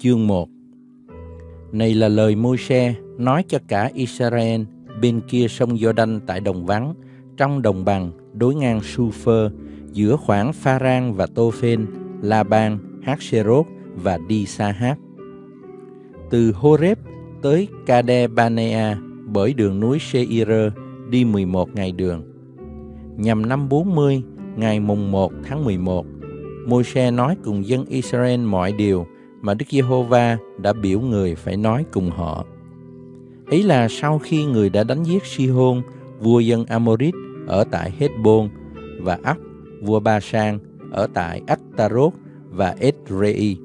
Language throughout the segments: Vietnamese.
chương 1. Này là lời Môi-se nói cho cả Israel bên kia sông Giô-đanh tại đồng vắng, trong đồng bằng đối ngang Sufer, giữa khoảng Pha-rang và Tô-phên, La-ban, Hát-xê-rốt và Đi-sa-hát. Từ Hô-rép tới Ca-đê Ba-nea bởi đường núi Sê-i-rơ đi 11 ngày đường. Nhằm năm 40, ngày mùng 1 tháng 11, Môi-se nói cùng dân Israel mọi điều mà Đức Giê-hô-va đã biểu người phải nói cùng họ. Ấy là sau khi người đã đánh giết Si-hôn, vua dân A-mô-rít ở tại Hết-bôn, và Ác, vua Ba-sang ở tại Ách-ta-rốt và Ê-rê-i.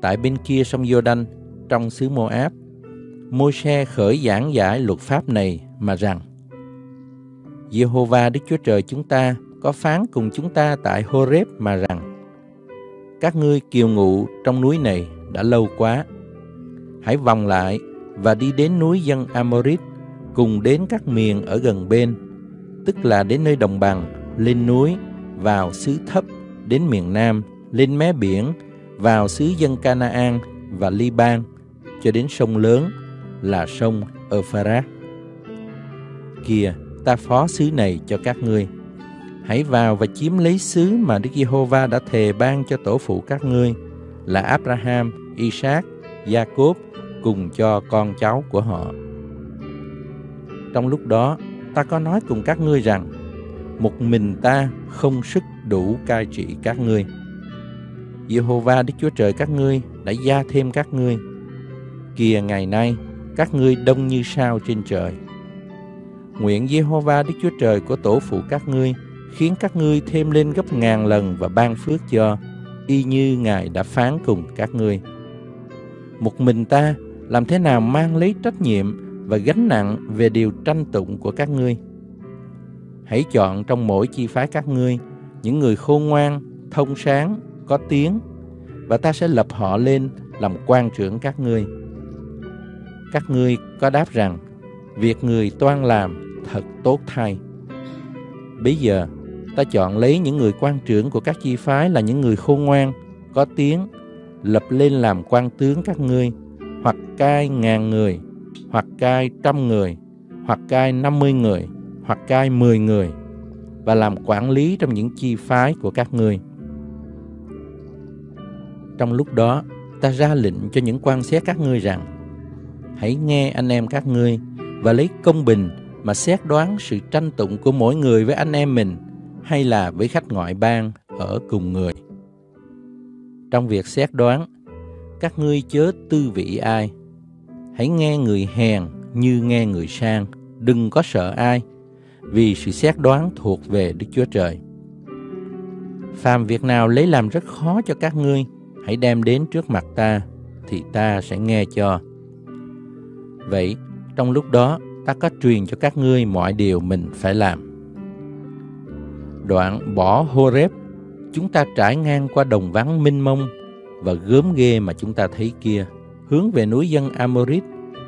Tại bên kia sông Giô-đanh, trong xứ Mô-áp, Môi-se khởi giảng giải luật pháp này mà rằng: Giê-hô-va Đức Chúa Trời chúng ta có phán cùng chúng ta tại Hô-rép mà rằng: các ngươi kiều ngụ trong núi này đã lâu quá. Hãy vòng lại và đi đến núi dân A-mô-rít, cùng đến các miền ở gần bên, tức là đến nơi đồng bằng, lên núi, vào xứ thấp, đến miền nam, lên mé biển, vào xứ dân Canaan và Li-ban, cho đến sông lớn là sông Ê-pha-rát. Kìa, ta phó xứ này cho các ngươi. Hãy vào và chiếm lấy xứ mà Đức Giê-hô-va đã thề ban cho tổ phụ các ngươi, là Abraham, Isaac, Gia-cốp, cùng cho con cháu của họ. Trong lúc đó, ta có nói cùng các ngươi rằng: một mình ta không sức đủ cai trị các ngươi. Giê-hô-va Đức Chúa Trời các ngươi đã gia thêm các ngươi. Kìa, ngày nay các ngươi đông như sao trên trời. Nguyện Giê-hô-va Đức Chúa Trời của tổ phụ các ngươi khiến các ngươi thêm lên gấp ngàn lần và ban phước cho, y như Ngài đã phán cùng các ngươi. Một mình ta làm thế nào mang lấy trách nhiệm và gánh nặng về điều tranh tụng của các ngươi? Hãy chọn trong mỗi chi phái các ngươi những người khôn ngoan, thông sáng, có tiếng, và ta sẽ lập họ lên làm quan trưởng các ngươi. Các ngươi có đáp rằng: việc người toan làm thật tốt thay. Bây giờ, ta chọn lấy những người quan trưởng của các chi phái là những người khôn ngoan, có tiếng, lập lên làm quan tướng các ngươi, hoặc cai 1000 người, hoặc cai 100 người, hoặc cai 50 người, hoặc cai 10 người, và làm quản lý trong những chi phái của các ngươi. Trong lúc đó, ta ra lệnh cho những quan xét các ngươi rằng: hãy nghe anh em các ngươi và lấy công bình mà xét đoán sự tranh tụng của mỗi người với anh em mình, hay là với khách ngoại bang ở cùng người. Trong việc xét đoán, các ngươi chớ tư vị ai. Hãy nghe người hèn như nghe người sang, đừng có sợ ai, vì sự xét đoán thuộc về Đức Chúa Trời. Phàm việc nào lấy làm rất khó cho các ngươi, hãy đem đến trước mặt ta, thì ta sẽ nghe cho. Vậy, trong lúc đó, ta có truyền cho các ngươi mọi điều mình phải làm. Đoạn bỏ Hô-rép, chúng ta trải ngang qua đồng vắng mênh mông và gớm ghê mà chúng ta thấy kia, hướng về núi dân A-mô-rít,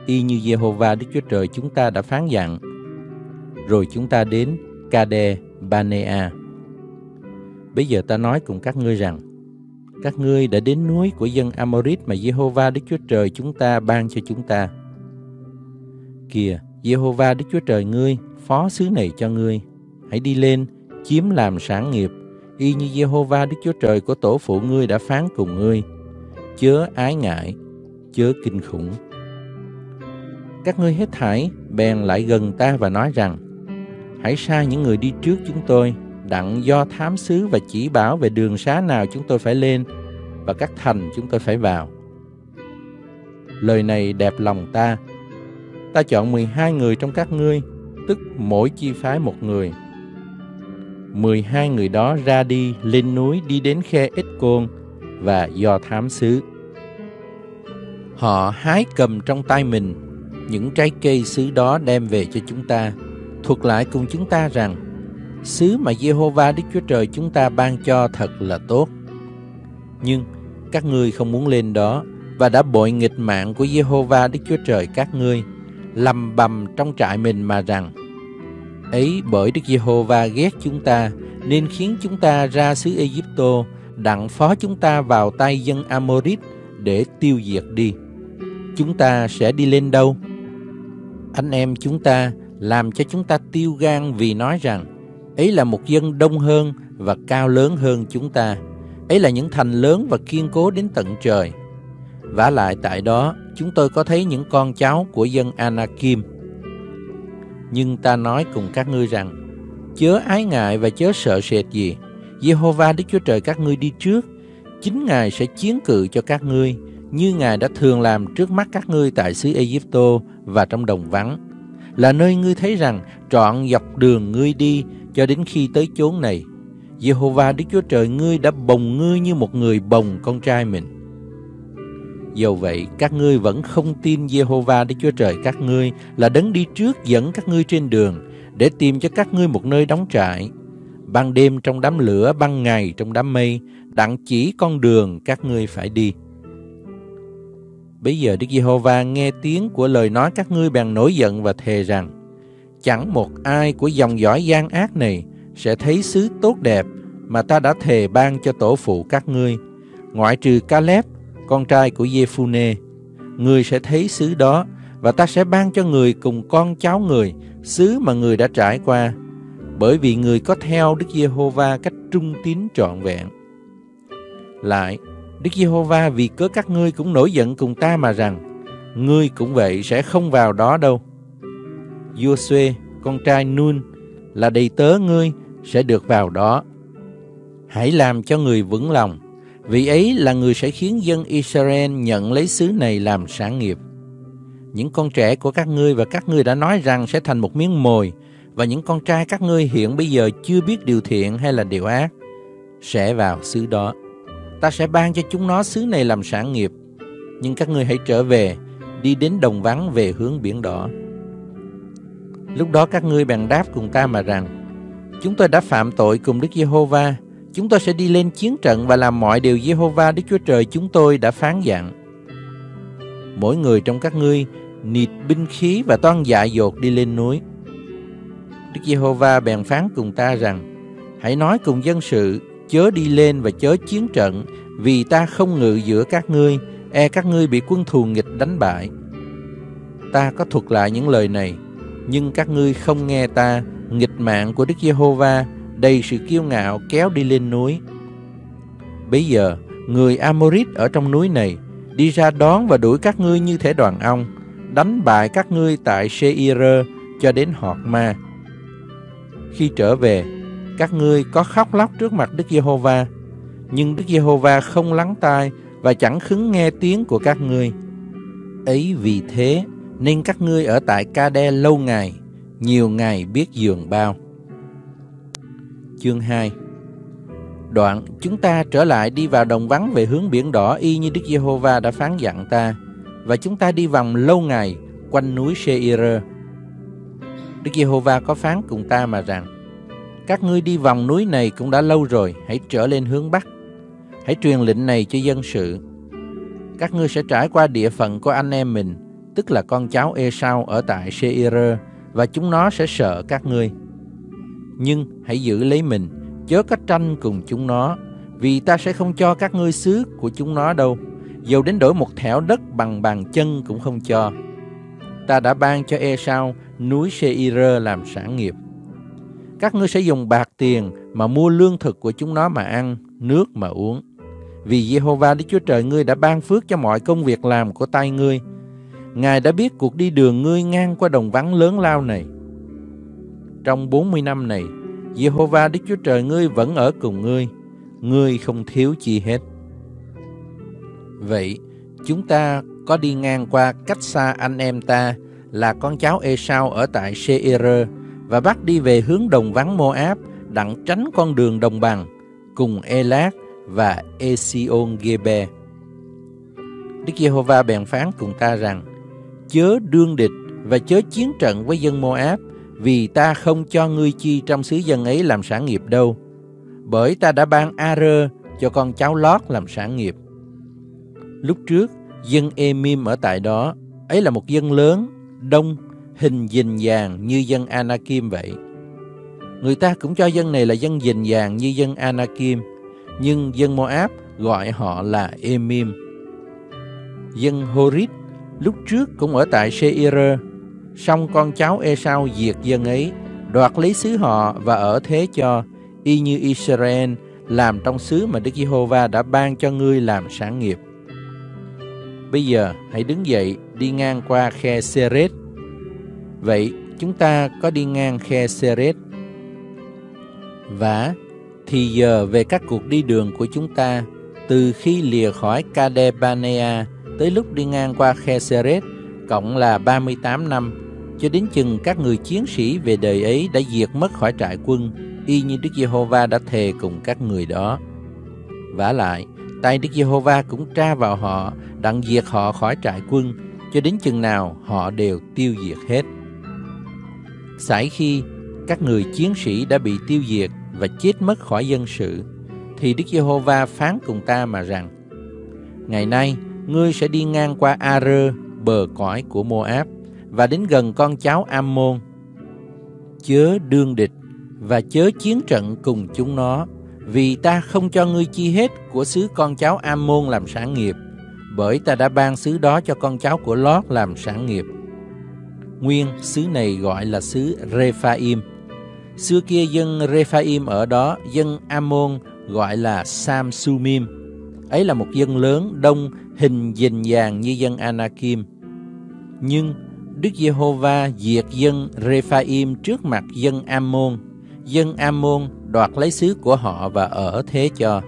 y như Giê-hô-va Đức Chúa Trời chúng ta đã phán dặn. Rồi chúng ta đến Ca-đê Ba-nea. Bây giờ ta nói cùng các ngươi rằng: các ngươi đã đến núi của dân A-mô-rít mà Giê-hô-va Đức Chúa Trời chúng ta ban cho chúng ta. Kìa, Giê-hô-va Đức Chúa Trời ngươi phó xứ này cho ngươi. Hãy đi lên, chiếm làm sản nghiệp, y như Giê-hô-va Đức Chúa Trời của tổ phụ ngươi đã phán cùng ngươi. Chớ ái ngại, chớ kinh khủng. Các ngươi hết thảy bèn lại gần ta và nói rằng: hãy sai những người đi trước chúng tôi, đặng do thám sứ và chỉ bảo về đường xá nào chúng tôi phải lên và các thành chúng tôi phải vào. Lời này đẹp lòng ta. Ta chọn 12 người trong các ngươi, tức mỗi chi phái một người. 12 người đó ra đi lên núi, đi đến khe Hết-bôn và do thám sứ. Họ hái cầm trong tay mình những trái cây xứ đó đem về cho chúng ta, thuật lại cùng chúng ta rằng xứ mà Giê-hô-va Đức Chúa Trời chúng ta ban cho thật là tốt. Nhưng các ngươi không muốn lên đó và đã bội nghịch mạng của Giê-hô-va Đức Chúa Trời các ngươi, lầm bầm trong trại mình mà rằng: ấy bởi Đức Giê-hô-va ghét chúng ta nên khiến chúng ta ra xứ Ai-cập, đặng phó chúng ta vào tay dân A-mô-rít để tiêu diệt đi. Chúng ta sẽ đi lên đâu? Anh em chúng ta làm cho chúng ta tiêu gan vì nói rằng ấy là một dân đông hơn và cao lớn hơn chúng ta, ấy là những thành lớn và kiên cố đến tận trời. Vả lại tại đó chúng tôi có thấy những con cháu của dân A-na-kim. Nhưng ta nói cùng các ngươi rằng chớ ái ngại và chớ sợ sệt gì. Giê-hô-va Đức Chúa Trời các ngươi đi trước, chính Ngài sẽ chiến cự cho các ngươi, như Ngài đã thường làm trước mắt các ngươi tại xứ Ai-cập và trong đồng vắng, là nơi ngươi thấy rằng trọn dọc đường ngươi đi cho đến khi tới chốn này, Giê-hô-va Đức Chúa Trời ngươi đã bồng ngươi như một người bồng con trai mình. Dầu vậy các ngươi vẫn không tin Giê-hô-va Đức Chúa Trời các ngươi là đấng đi trước dẫn các ngươi trên đường, để tìm cho các ngươi một nơi đóng trại, ban đêm trong đám lửa, ban ngày trong đám mây, đặng chỉ con đường các ngươi phải đi. Bây giờ Đức Giê-hô-va nghe tiếng của lời nói các ngươi bèn nổi giận và thề rằng: chẳng một ai của dòng dõi gian ác này sẽ thấy xứ tốt đẹp mà ta đã thề ban cho tổ phụ các ngươi, ngoại trừ Ca-lép con trai của Giê-phu-nê. Người sẽ thấy xứ đó, và ta sẽ ban cho người cùng con cháu người xứ mà người đã trải qua, bởi vì người có theo Đức Giê-hô-va cách trung tín trọn vẹn. Lại, Đức Giê-hô-va vì cớ các ngươi cũng nổi giận cùng ta mà rằng: ngươi cũng vậy sẽ không vào đó đâu. Giô-suê con trai Nun là đầy tớ ngươi sẽ được vào đó. Hãy làm cho người vững lòng, vì ấy là người sẽ khiến dân Israel nhận lấy xứ này làm sản nghiệp. Những con trẻ của các ngươi và các ngươi đã nói rằng sẽ thành một miếng mồi, và những con trai các ngươi hiện bây giờ chưa biết điều thiện hay là điều ác sẽ vào xứ đó. Ta sẽ ban cho chúng nó xứ này làm sản nghiệp. Nhưng các ngươi hãy trở về, đi đến đồng vắng về hướng biển đỏ. Lúc đó các ngươi bèn đáp cùng ta mà rằng: chúng tôi đã phạm tội cùng Đức Giê-hô-va, chúng tôi sẽ đi lên chiến trận và làm mọi điều Giê-hô-va Đức Chúa Trời chúng tôi đã phán dặn. Mỗi người trong các ngươi nịt binh khí và toan dại dột đi lên núi. Đức Giê-hô-va bèn phán cùng ta rằng: hãy nói cùng dân sự, chớ đi lên và chớ chiến trận, vì ta không ngự giữa các ngươi, e các ngươi bị quân thù nghịch đánh bại. Ta có thuật lại những lời này, nhưng các ngươi không nghe ta, nghịch mạng của Đức Giê-hô-va, đầy sự kiêu ngạo kéo đi lên núi. Bây giờ người A-mô-rít ở trong núi này đi ra đón và đuổi các ngươi như thể đoàn ong, đánh bại các ngươi tại Sê-i-rơ cho đến Họt Ma. Khi trở về, các ngươi có khóc lóc trước mặt Đức Giê-hô-va, nhưng Đức Giê-hô-va không lắng tai và chẳng khứng nghe tiếng của các ngươi. Ấy vì thế nên các ngươi ở tại Ca-đê lâu ngày, nhiều ngày biết giường bao. Chương 2. Đoạn chúng ta trở lại đi vào đồng vắng về hướng biển đỏ y như Đức Giê-hô-va đã phán dặn ta, và chúng ta đi vòng lâu ngày quanh núi Sê-i-rơ. Đức Giê-hô-va có phán cùng ta mà rằng: các ngươi đi vòng núi này cũng đã lâu rồi, hãy trở lên hướng bắc. Hãy truyền lệnh này cho dân sự: các ngươi sẽ trải qua địa phận của anh em mình, tức là con cháu Ê-sau ở tại Sê-i-rơ, và chúng nó sẽ sợ các ngươi. Nhưng hãy giữ lấy mình, chớ có tranh cùng chúng nó, vì ta sẽ không cho các ngươi xứ của chúng nó đâu, dầu đến đổi một thẻo đất bằng bàn chân cũng không cho. Ta đã ban cho Ê-sau núi Sê-i-rơ làm sản nghiệp. Các ngươi sẽ dùng bạc tiền mà mua lương thực của chúng nó mà ăn, nước mà uống, vì Giê-hô-va Đức Chúa Trời ngươi đã ban phước cho mọi công việc làm của tay ngươi. Ngài đã biết cuộc đi đường ngươi ngang qua đồng vắng lớn lao này. Trong 40 năm này, Giê-hô-va Đức Chúa Trời ngươi vẫn ở cùng ngươi, ngươi không thiếu chi hết. Vậy, chúng ta có đi ngang qua cách xa anh em ta là con cháu Ê-sau ở tại Sê-i-rơ và bắt đi về hướng đồng vắng Mô-áp, đặng tránh con đường đồng bằng, cùng Ê-lát và Ê-siôn-ghe-be. Đức Giê-hô-va bèn phán cùng ta rằng: chớ đương địch và chớ chiến trận với dân Mô-áp, vì ta không cho ngươi chi trong xứ dân ấy làm sản nghiệp đâu, bởi ta đã ban A-rơ cho con cháu Lót làm sản nghiệp. Lúc trước dân Emim ở tại đó, ấy là một dân lớn, đông, hình dình dàng như dân A-na-kim vậy. Người ta cũng cho dân này là dân dình dàng như dân A-na-kim, nhưng dân Mô-áp gọi họ là Emim. Dân Hô-rít lúc trước cũng ở tại Sê-i-rơ, song con cháu Ê-sau diệt dân ấy, đoạt lấy xứ họ và ở thế cho, y như Israel làm trong xứ mà Đức Giê-hô-va đã ban cho ngươi làm sản nghiệp. Bây giờ hãy đứng dậy đi ngang qua khe Seres. Vậy chúng ta có đi ngang khe Seres. Vả, thì giờ về các cuộc đi đường của chúng ta, từ khi lìa khỏi Ca-đê tới lúc đi ngang qua khe Seres, cộng là 38 năm, cho đến chừng các người chiến sĩ về đời ấy đã diệt mất khỏi trại quân, y như Đức Giê-hô-va đã thề cùng các người đó. Vả lại, tay Đức Giê-hô-va cũng tra vào họ, đặng diệt họ khỏi trại quân, cho đến chừng nào họ đều tiêu diệt hết. Sải khi các người chiến sĩ đã bị tiêu diệt và chết mất khỏi dân sự, thì Đức Giê-hô-va phán cùng ta mà rằng: ngày nay ngươi sẽ đi ngang qua A-rơ, bờ cõi của Mô-áp, và đến gần con cháu Am-môn. Chớ đương địch và chớ chiến trận cùng chúng nó, vì ta không cho ngươi chi hết của xứ con cháu Am-môn làm sản nghiệp, bởi ta đã ban xứ đó cho con cháu của Lót làm sản nghiệp. Nguyên xứ này gọi là xứ Rê-pha-im. Xưa kia dân Rê-pha-im ở đó, dân Am-môn gọi là Sam-su-mim. Ấy là một dân lớn, đông, hình dình dàng như dân A-na-kim. Nhưng Đức Giê-hô-va diệt dân Rê-pha-im trước mặt dân Am-môn. Dân Am-môn đoạt lấy xứ của họ và ở thế cho.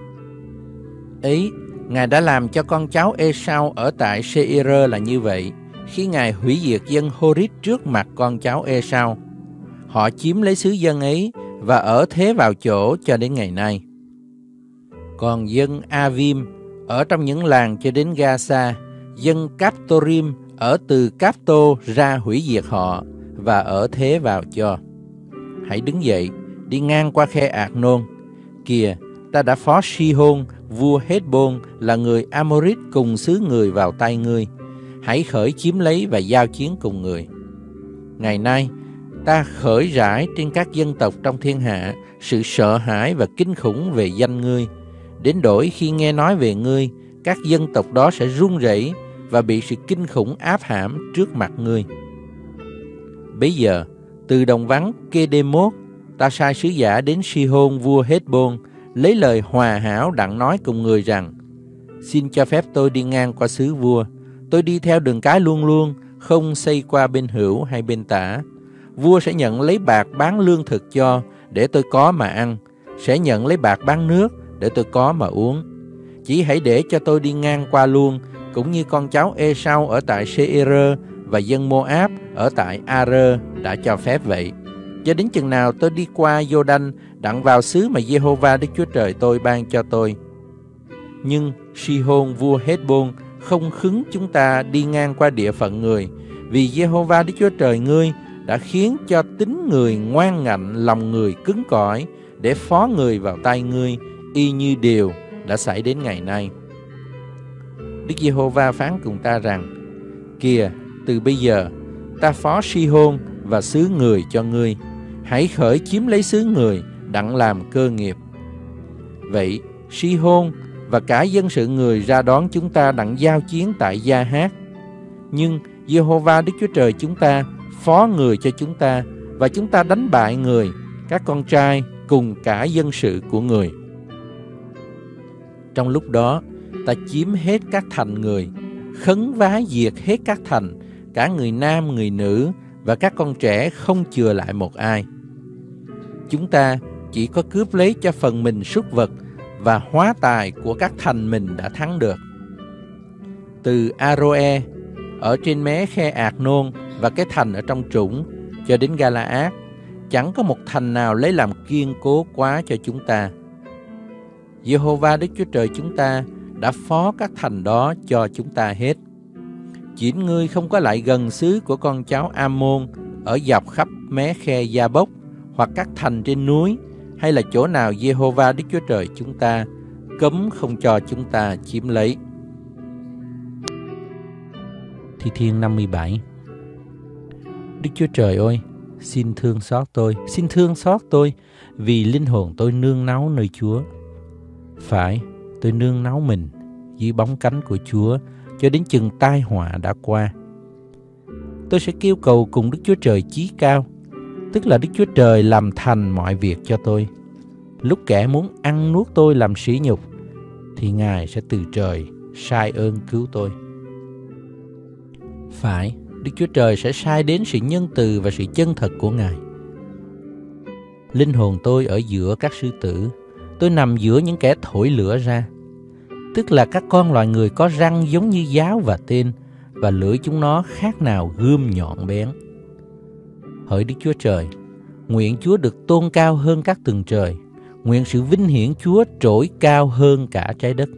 Ấy, Ngài đã làm cho con cháu Ê-sau ở tại Sê-i-rơ là như vậy, khi Ngài hủy diệt dân Hô-rít trước mặt con cháu Ê-sau. Họ chiếm lấy xứ dân ấy và ở thế vào chỗ cho đến ngày nay. Còn dân A-vim ở trong những làng cho đến Ga-sa, dân Cáp-tô-rim ở từ Cáp-tô ra hủy diệt họ và ở thế vào cho. Hãy đứng dậy, đi ngang qua khe Ạc-nôn. Kìa, ta đã phó Si-hôn, vua Hết-bôn là người A-mô-rít cùng xứ người vào tay ngươi. Hãy khởi chiếm lấy và giao chiến cùng người. Ngày nay, ta khởi rải trên các dân tộc trong thiên hạ sự sợ hãi và kinh khủng về danh ngươi, đến đổi khi nghe nói về ngươi, các dân tộc đó sẽ run rẩy và bị sự kinh khủng áp hãm trước mặt ngươi. Bây giờ, từ đồng vắng Kê-đê-mốt, ta sai sứ giả đến Si-hôn vua Hết-bôn, lấy lời hòa hảo đặng nói cùng người rằng: xin cho phép tôi đi ngang qua xứ vua. Tôi đi theo đường cái luôn luôn, không xây qua bên hữu hay bên tả. Vua sẽ nhận lấy bạc bán lương thực cho, để tôi có mà ăn, sẽ nhận lấy bạc bán nước, để tôi có mà uống. Chỉ hãy để cho tôi đi ngang qua luôn, cũng như con cháu Ê-sau ở tại Sê-i-rơ và dân Mô-áp ở tại A-rơ đã cho phép vậy, cho đến chừng nào tôi đi qua Giô-đanh, đặng vào xứ mà Giê-hô-va Đức Chúa Trời tôi ban cho tôi. Nhưng Si-hôn vua Hết-bôn không khứng chúng ta đi ngang qua địa phận người, vì Giê-hô-va Đức Chúa Trời ngươi đã khiến cho tính người ngoan ngạnh, lòng người cứng cỏi, để phó người vào tay ngươi, y như điều đã xảy đến ngày nay. Đức Giê-hô-va phán cùng ta rằng: kìa, từ bây giờ ta phó Si-hôn và xứ người cho ngươi. Hãy khởi chiếm lấy xứ người đặng làm cơ nghiệp. Vậy Si-hôn và cả dân sự người ra đón chúng ta đặng giao chiến tại Gia-hát. Nhưng Giê-hô-va Đức Chúa Trời chúng ta phó người cho chúng ta, và chúng ta đánh bại người, các con trai cùng cả dân sự của người. Trong lúc đó, ta chiếm hết các thành người, khấn vá diệt hết các thành, cả người nam, người nữ và các con trẻ không chừa lại một ai. Chúng ta chỉ có cướp lấy cho phần mình súc vật và hóa tài của các thành mình đã thắng được. Từ A-rô-e ở trên mé khe Ạc-nôn và cái thành ở trong trũng cho đến Ga-la-át, chẳng có một thành nào lấy làm kiên cố quá cho chúng ta. Giê-hô-va Đức Chúa Trời chúng ta đã phó các thành đó cho chúng ta hết. Chỉ ngươi không có lại gần xứ của con cháu Am-môn ở dọc khắp mé khe Gia Bốc, hoặc các thành trên núi, hay là chỗ nào Giê-hô-va Đức Chúa Trời chúng ta cấm không cho chúng ta chiếm lấy. Thi Thiên 57. Đức Chúa Trời ơi, xin thương xót tôi, xin thương xót tôi, vì linh hồn tôi nương náu nơi Chúa. Phải, tôi nương náu mình dưới bóng cánh của Chúa cho đến chừng tai họa đã qua. Tôi sẽ kêu cầu cùng Đức Chúa Trời chí cao, tức là Đức Chúa Trời làm thành mọi việc cho tôi. Lúc kẻ muốn ăn nuốt tôi làm sỉ nhục, thì Ngài sẽ từ trời sai ơn cứu tôi. Phải, Đức Chúa Trời sẽ sai đến sự nhân từ và sự chân thật của Ngài. Linh hồn tôi ở giữa các sư tử, tôi nằm giữa những kẻ thổi lửa ra, tức là các con loài người có răng giống như giáo và tên, và lưỡi chúng nó khác nào gươm nhọn bén. Hỡi Đức Chúa Trời, nguyện Chúa được tôn cao hơn các tầng trời, nguyện sự vinh hiển Chúa trỗi cao hơn cả trái đất.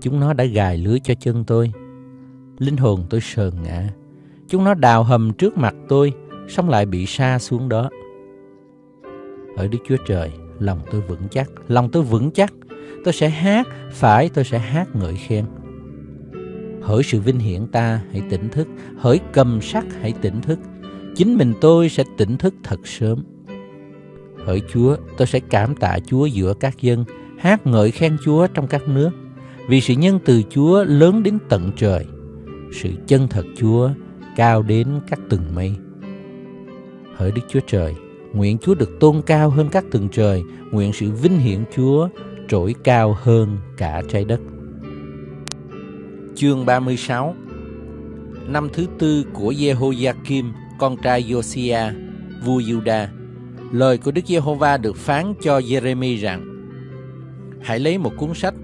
Chúng nó đã gài lưới cho chân tôi, linh hồn tôi sờn ngã. Chúng nó đào hầm trước mặt tôi, xong lại bị sa xuống đó. Hỡi Đức Chúa Trời, lòng tôi vững chắc, lòng tôi vững chắc. Tôi sẽ hát, phải, tôi sẽ hát ngợi khen. Hỡi sự vinh hiển ta, hãy tỉnh thức. Hỡi cầm sắc, hãy tỉnh thức. Chính mình tôi sẽ tỉnh thức thật sớm. Hỡi Chúa, tôi sẽ cảm tạ Chúa giữa các dân, hát ngợi khen Chúa trong các nước. Vì sự nhân từ Chúa lớn đến tận trời, sự chân thật Chúa cao đến các tầng mây. Hỡi Đức Chúa Trời, nguyện Chúa được tôn cao hơn các tầng trời, nguyện sự vinh hiển Chúa trỗi cao hơn cả trái đất. Chương 36. Năm thứ tư của Giê-hô-gia-kim, con trai Giô-si-a, vua Giu-đa, lời của Đức Giê-hô-va được phán cho Giê-rê-mi rằng: Hãy lấy một cuốn sách,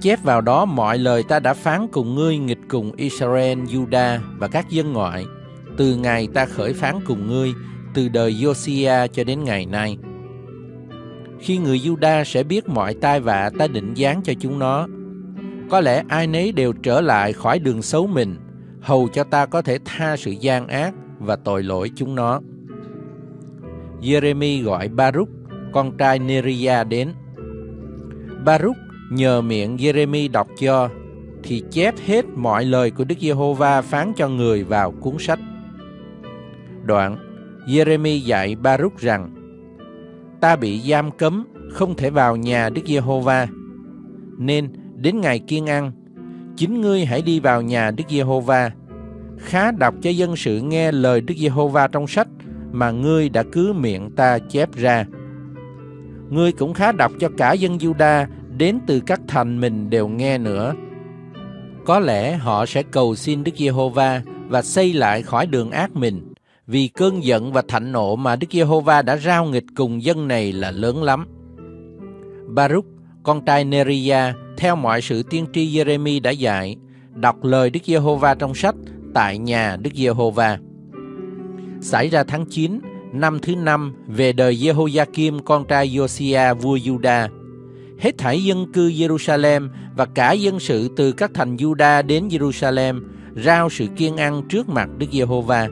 chép vào đó mọi lời ta đã phán cùng ngươi nghịch cùng Israel, Giu-đa và các dân ngoại, từ ngày ta khởi phán cùng ngươi, từ đời Giô-si-a cho đến ngày nay. Khi người Giu-đa sẽ biết mọi tai vạ ta định giáng cho chúng nó. Có lẽ ai nấy đều trở lại khỏi đường xấu mình, hầu cho ta có thể tha sự gian ác và tội lỗi chúng nó. Giê-rê-mi gọi Ba-rúc, con trai Nê-ri-a đến. Ba-rúc nhờ miệng Giê-rê-mi đọc cho, thì chép hết mọi lời của Đức Giê-hô-va phán cho người vào cuốn sách. Đoạn, Giê-rê-mi dạy Ba-rúc rằng: Ta bị giam cấm, không thể vào nhà Đức Giê-hô-va. Nên, đến ngày kiêng ăn, chính ngươi hãy đi vào nhà Đức Giê-hô-va, khá đọc cho dân sự nghe lời Đức Giê-hô-va trong sách mà ngươi đã cứ miệng ta chép ra. Ngươi cũng khá đọc cho cả dân Giu-đa đến từ các thành mình đều nghe nữa. Có lẽ họ sẽ cầu xin Đức Giê-hô-va và xây lại khỏi đường ác mình, vì cơn giận và thạnh nộ mà Đức Giê-hô-va đã rao nghịch cùng dân này là lớn lắm. Ba-rúc, con trai Nê-ri-a, theo mọi sự tiên tri Giê-rê-mi đã dạy, đọc lời Đức Giê-hô-va trong sách tại nhà Đức Giê-hô-va. Xảy ra tháng 9, năm thứ 5, về đời Giê-hô-gia-kim, con trai Giô-si-a, vua Giu-đa. Hết thảy dân cư Giê-ru-sa-lem và cả dân sự từ các thành Giu-đa đến Giê-ru-sa-lem rao sự kiêng ăn trước mặt Đức Giê-hô-va.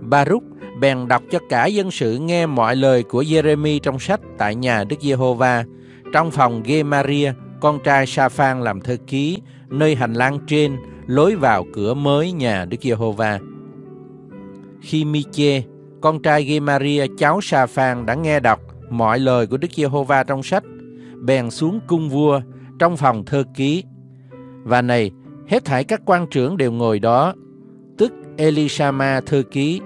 Ba-rúc bèn đọc cho cả dân sự nghe mọi lời của Giê-rê-mi trong sách tại nhà Đức Giê-hô-va, trong phòng Ghê-ma-ri-a, con trai Sa-phan làm thư ký, nơi hành lang trên, lối vào cửa mới nhà Đức Giê-hô-va. Khi Mi-chê, con trai Ghê-ma-ri-a, cháu Sa-phan đã nghe đọc mọi lời của Đức Giê-hô-va trong sách, bèn xuống cung vua, trong phòng thư ký. Và này, hết thảy các quan trưởng đều ngồi đó, tức Elishama thư ký,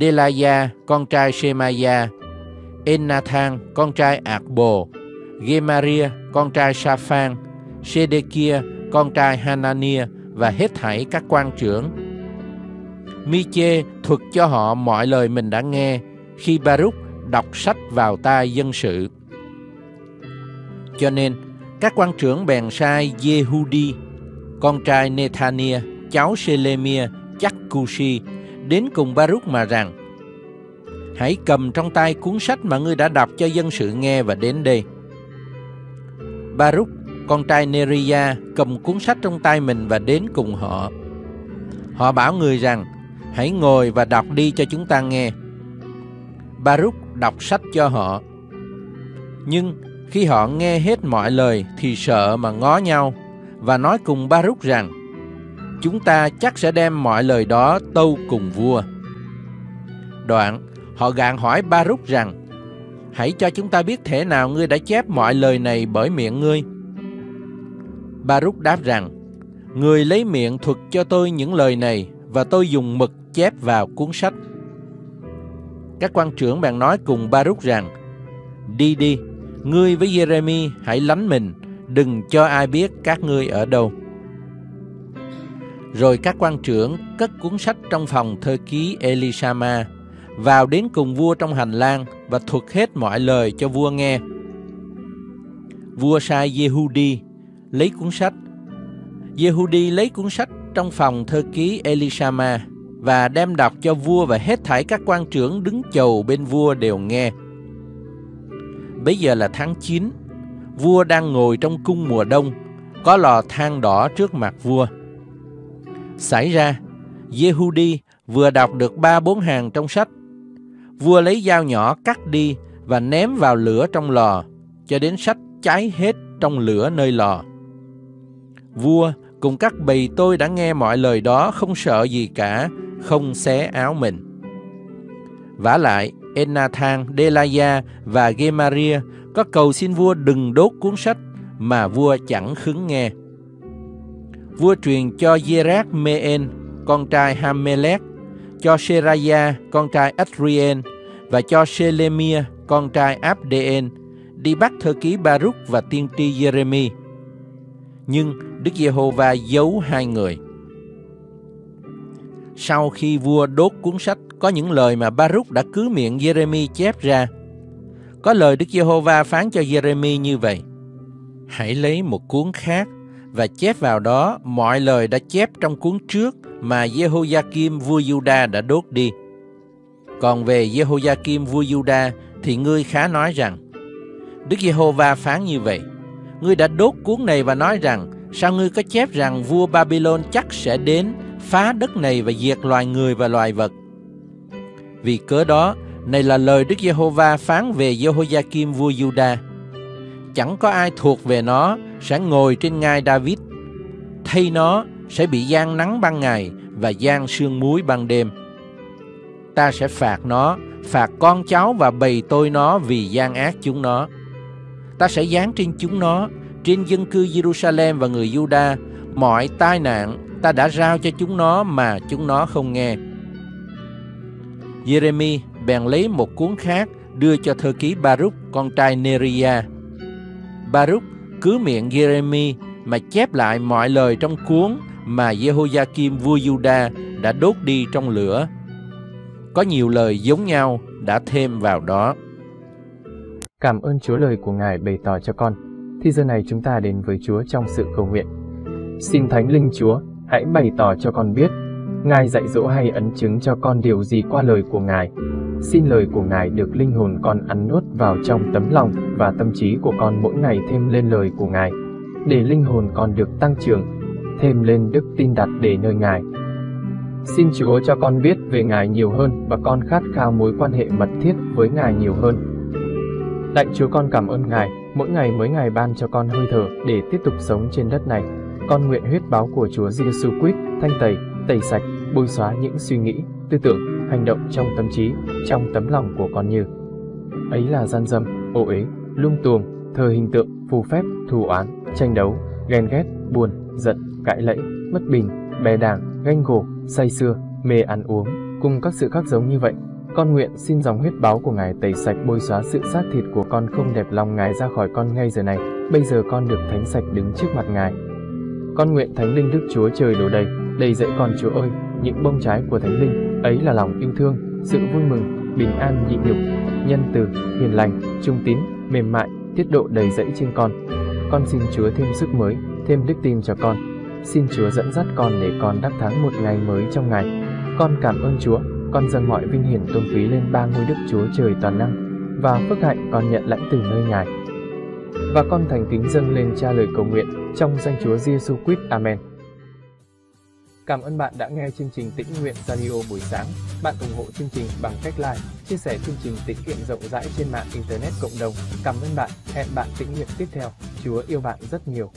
Delaya, con trai Shemaya, Enathan, con trai Ạc-bồ, Ghê-ma-ri-a, con trai Sa-phan, Sê-đê-kia, con trai Hanania và hết thảy các quan trưởng. Mi-chê thuật cho họ mọi lời mình đã nghe khi Ba-rúc đọc sách vào tai dân sự. Cho nên, các quan trưởng bèn sai Giê-hu-đi, con trai Nethania, cháu Sê-lê-mia, chắc Cu-si, đến cùng Ba-rúc mà rằng: Hãy cầm trong tay cuốn sách mà ngươi đã đọc cho dân sự nghe và đến đây. Ba-rúc, con trai Nê-ri-a, cầm cuốn sách trong tay mình và đến cùng họ. Họ bảo người rằng, hãy ngồi và đọc đi cho chúng ta nghe. Ba-rúc đọc sách cho họ. Nhưng khi họ nghe hết mọi lời thì sợ mà ngó nhau và nói cùng Ba-rúc rằng, chúng ta chắc sẽ đem mọi lời đó tâu cùng vua. Đoạn, họ gạn hỏi Ba-rúc rằng, hãy cho chúng ta biết thể nào ngươi đã chép mọi lời này bởi miệng ngươi. Ba-rúc đáp rằng, ngươi lấy miệng thuật cho tôi những lời này và tôi dùng mực chép vào cuốn sách. Các quan trưởng bèn nói cùng Ba-rúc rằng, đi, ngươi với Giê-rê-mi hãy lánh mình, đừng cho ai biết các ngươi ở đâu. Rồi các quan trưởng cất cuốn sách trong phòng thư ký Elisama, vào đến cùng vua trong hành lang và thuật hết mọi lời cho vua nghe. Vua sai Giê-hu-đi lấy cuốn sách. Giê-hu-đi lấy cuốn sách trong phòng thư ký Elisama và đem đọc cho vua và hết thảy các quan trưởng đứng chầu bên vua đều nghe. Bấy giờ là tháng 9, vua đang ngồi trong cung mùa đông, có lò than đỏ trước mặt vua. Xảy ra, Giê-hu-đi vừa đọc được 3-4 hàng trong sách. Vua lấy dao nhỏ cắt đi và ném vào lửa trong lò, cho đến sách cháy hết trong lửa nơi lò. Vua cùng các bầy tôi đã nghe mọi lời đó, không sợ gì cả, không xé áo mình. Vả lại, Enathan, Delaya và Ghê-ma-ri-a có cầu xin vua đừng đốt cuốn sách, mà vua chẳng khứng nghe. Vua truyền cho Giê-rác-mê-en, con trai Hamelech, cho Seraya, con trai Adrien, và cho Selemia, con trai Abdeen, đi bắt thư ký Ba-rúc và tiên tri Giê-rê-mi. Nhưng Đức Giê-hô-va giấu hai người. Sau khi vua đốt cuốn sách, có những lời mà Ba-rúc đã cứ miệng Giê-rê-mi chép ra. Có lời Đức Giê-hô-va phán cho Giê-rê-mi như vậy: hãy lấy một cuốn khác và chép vào đó mọi lời đã chép trong cuốn trước mà Giê-hô-gia-kim vua Giu-đa đã đốt đi. Còn về Giê-hô-gia-kim vua Giu-đa thì ngươi khá nói rằng, Đức Giê-hô-va phán như vậy: ngươi đã đốt cuốn này và nói rằng, sao ngươi có chép rằng vua Babylon chắc sẽ đến phá đất này và diệt loài người và loài vật? Vì cớ đó, này là lời Đức Giê-hô-va phán về Giê-hô-gia-kim vua Giu-đa: chẳng có ai thuộc về nó sẽ ngồi trên ngai David, thay nó sẽ bị giang nắng ban ngày và giang sương muối ban đêm. Ta sẽ phạt nó, phạt con cháu và bầy tôi nó vì gian ác chúng nó. Ta sẽ giáng trên chúng nó, trên dân cư Giê-ru-sa-lem và người Giu-đa, mọi tai nạn ta đã rao cho chúng nó mà chúng nó không nghe. Giê-rê-mi bèn lấy một cuốn khác đưa cho thư ký Ba-rúc, con trai Nê-ri-a. Ba-rúc cứ miệng Giê-rê-mi mà chép lại mọi lời trong cuốn mà Giê-hô-gia-kim vua Giu-đa đã đốt đi trong lửa. Có nhiều lời giống nhau đã thêm vào đó. Cảm ơn Chúa, lời của Ngài bày tỏ cho con. Thì giờ này chúng ta đến với Chúa trong sự cầu nguyện. Xin Thánh Linh Chúa hãy bày tỏ cho con biết Ngài dạy dỗ hay ấn chứng cho con điều gì qua lời của Ngài. Xin lời của Ngài được linh hồn con ăn nuốt vào trong tấm lòng và tâm trí của con mỗi ngày thêm lên lời của Ngài, để linh hồn con được tăng trưởng, thêm lên đức tin đặt để nơi Ngài. Xin Chúa cho con biết về Ngài nhiều hơn và con khát khao mối quan hệ mật thiết với Ngài nhiều hơn. Lạy Chúa, con cảm ơn Ngài, mỗi ngày mới Ngài ban cho con hơi thở để tiếp tục sống trên đất này. Con nguyện huyết báo của Chúa Giêsu Christ thanh tẩy, tẩy sạch, bôi xóa những suy nghĩ, tư tưởng, hành động trong tâm trí, trong tấm lòng của con như ấy là gian dâm, ô uế, lung tuồng, thờ hình tượng, phù phép, thù oán, tranh đấu, ghen ghét, buồn, giận, cãi lẫy, bất bình, bè đảng, ganh gổ, say sưa, mê ăn uống, cùng các sự khác giống như vậy. Con nguyện xin dòng huyết báo của Ngài tẩy sạch bôi xóa sự xác thịt của con không đẹp lòng Ngài ra khỏi con ngay giờ này. Bây giờ con được thánh sạch đứng trước mặt Ngài. Con nguyện Thánh Linh Đức Chúa Trời đổ đầy, đầy dẫy con Chúa ơi, những bông trái của Thánh Linh, ấy là lòng yêu thương, sự vui mừng, bình an nhịn nhục, nhân từ, hiền lành, trung tín, mềm mại, tiết độ đầy dẫy trên con. Con xin Chúa thêm sức mới, thêm đức tin cho con. Xin Chúa dẫn dắt con để con đắc thắng một ngày mới trong Ngài. Con cảm ơn Chúa, con dâng mọi vinh hiển tôn quý lên ba ngôi Đức Chúa Trời toàn năng, và phước hạnh con nhận lãnh từ nơi Ngài. Và con thành kính dâng lên Cha lời cầu nguyện trong danh Chúa Giêsu Christ. Amen. Cảm ơn bạn đã nghe chương trình Tĩnh nguyện radio buổi sáng. Bạn ủng hộ chương trình bằng cách like, chia sẻ chương trình tĩnh nguyện rộng rãi trên mạng internet cộng đồng. Cảm ơn bạn. Hẹn bạn tĩnh nguyện tiếp theo. Chúa yêu bạn rất nhiều.